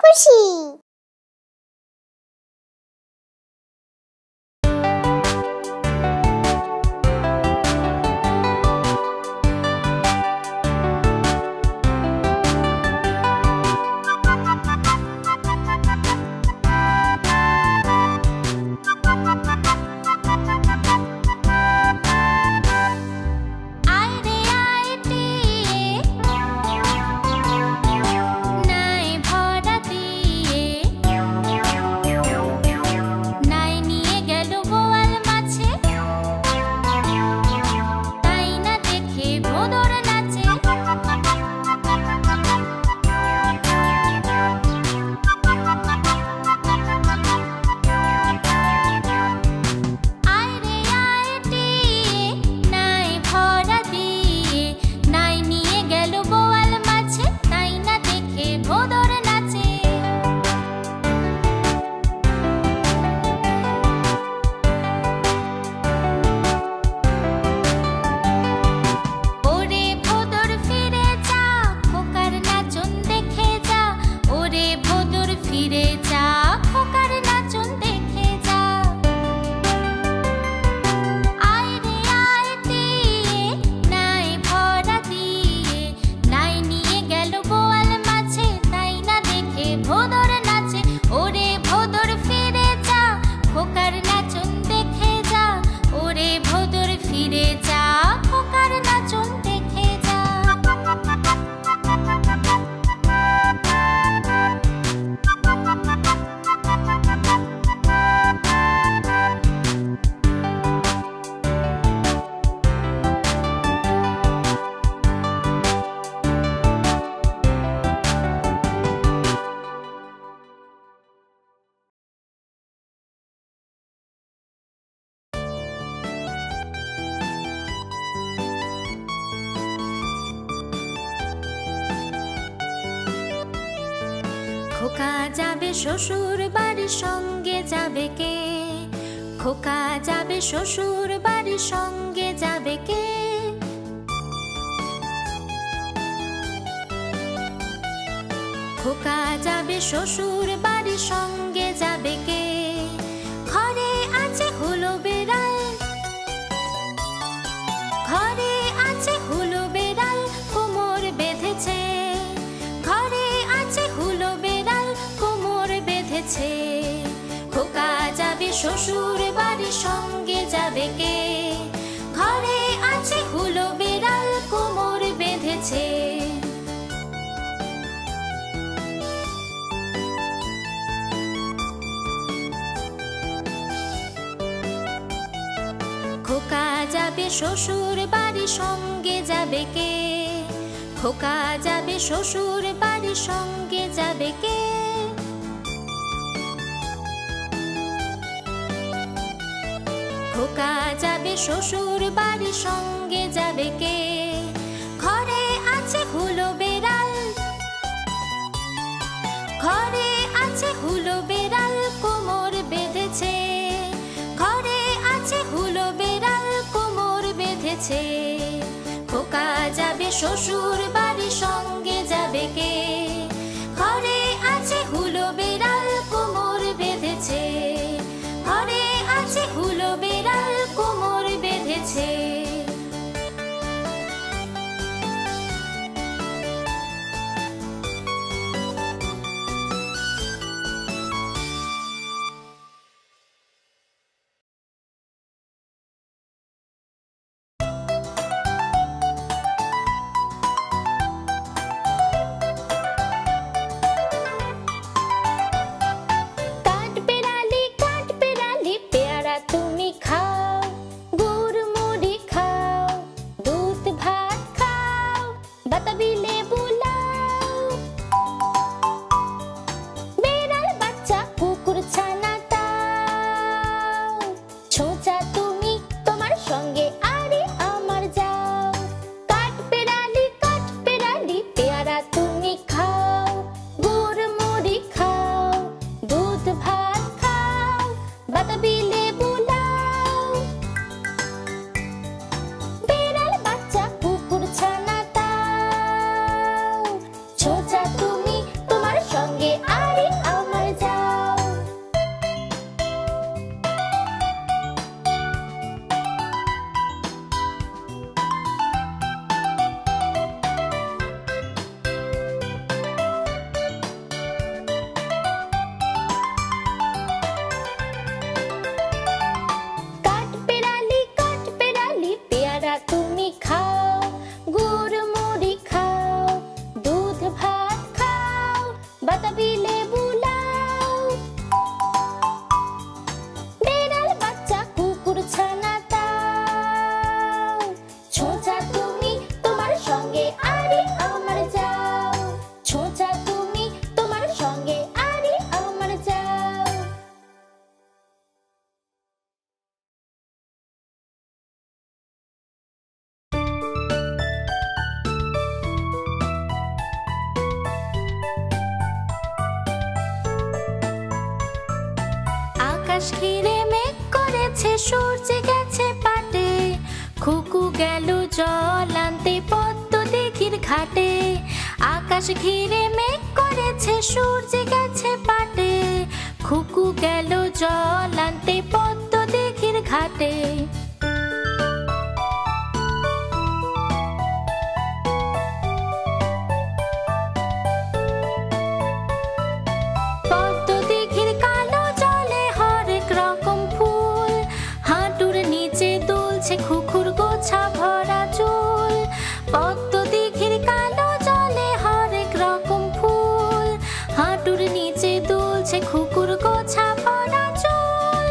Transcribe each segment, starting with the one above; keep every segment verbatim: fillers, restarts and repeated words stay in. खुशी। शोशुर बाड़ी संगे जाबे के खोका जाबे शोशुर बाड़ी संगे जाबे के खोका जाबे शोशुर बाड़ी संगे जाबे के घरे आछे हुलो बेड़ाल घरे आछे हुलो बेड़ाल कोमर बेधेछे घरे आछे हुलो बेड़ाल खोका जाबे शोशुर बाड़ी संगे जाबे के घरे आछे हुलो बेड़ाल कोमर बेधेछे खोका जाबे शोशुर बाड़ी संगे जाबे के खोका जाबे शोशुर बाड़ी संगे जाबे के खोका जाबे शोशुर बाड़ी संगे जाबे के घरे आछे हुलो बेड़ाल घरे आछे हुलो बेड़ाल कोमर बेधेछे घरे आछे हुलो बेड़ाल कोमर बेधेछे खोका जाबे शोशुर बाड़ी संगे जाबे के घरे आछे हुलो बेड़ाल कोमर बेधेछे घरे आछे हुलो बेड़ाल कोमर बेधेछे জল আনতে পদ্ম দিঘির ঘাটে, আকাশ ঘিরে মেঘ করেছে সূর্য গেছে পাটে। খুকু গেল জল আনতে পদ্ম দিঘির ঘাটে। খুকুর গোছা ভরা চুল, পদ্ম দিঘির কালো জলে হরেক রকম ফুল, হাঁটুর নিচে দুলছে খুকুর গোছা ভরা চুল।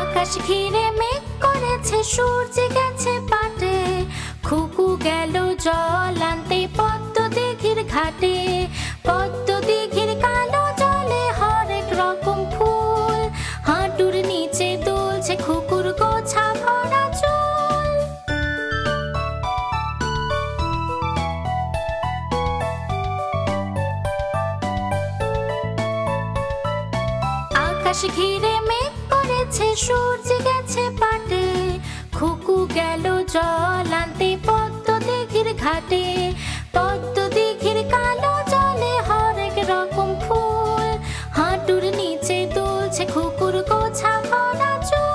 আকাশ ঘিরে মেঘ করেছে সূর্য গেছে পাটে, খুকু গেল জল আনতে পদ্ম দিঘির ঘাটে। পদ্ম দিঘির কালো জলে হরেক রকম ফুল, হাঁটুর নিচে দুলছে খুকুর গোছা ভরা চুল। আকাশ ঘিরে মেঘ করেছে সূর্য গেছে পাটে, খুকু গেল জল আনতে পদ্ম দিঘির ঘাটে। পদ্ম দিঘির কালো জলে হরেক রকম ফুল, হাঁটুর নিচে দুলছে খুকুর গোছা ভরা চুল।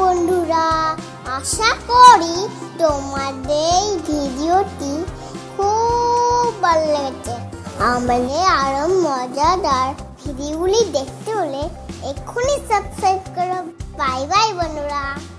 বন্ধুরা, আশা করি তোমাদের এই ভিডিওটি খুব ভালো লেগেছে। আমাদের আরো মজাদার ভিডিওগুলি দেখতে হলে এক্ষুনি সাবস্ক্রাইব করো। বাই বাই বন্ধুরা।